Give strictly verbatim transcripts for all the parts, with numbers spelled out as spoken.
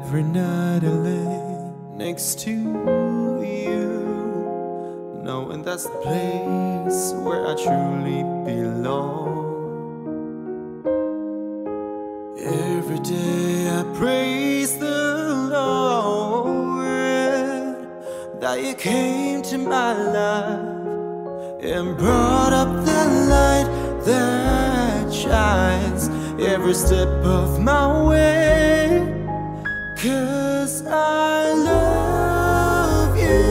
Every night I lay next to you, knowing that's the place where I truly belong. Every day I praise the Lord that you came to my life and brought up the light that shines every step of my way. 'Cause I love you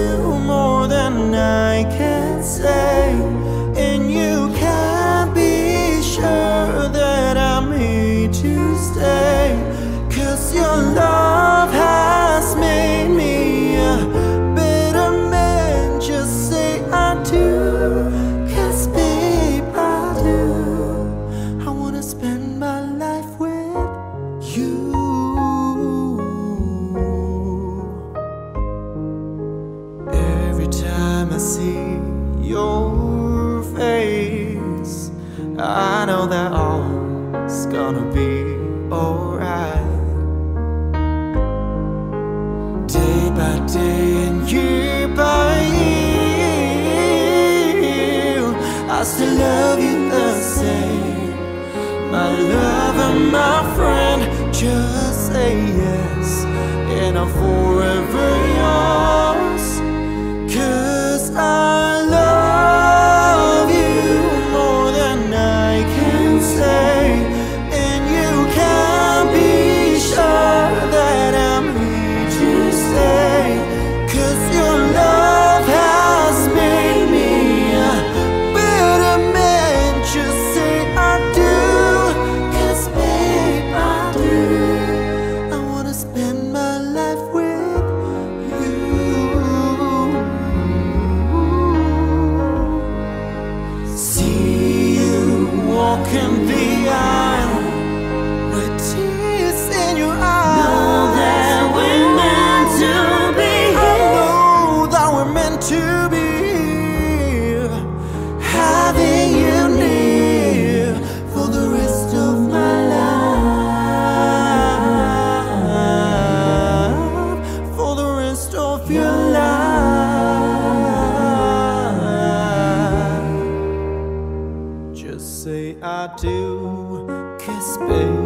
more than I can say, and you can be sure that I'm here to stay. 'Cause your love has made me a better man, just say I do. 'Cause babe, I do. I wanna spend my life with you. I see your face, I know that all's gonna be alright. Day by day and year by year, I still love you the same. My lover, my friend, just say yes, and I'm forever yours. Walking the aisle with tears in your eyes, know that we're meant to be here. I know that we're meant to be here, having you near for the rest of my life, for the rest of your life. Say I do, 'cause baby.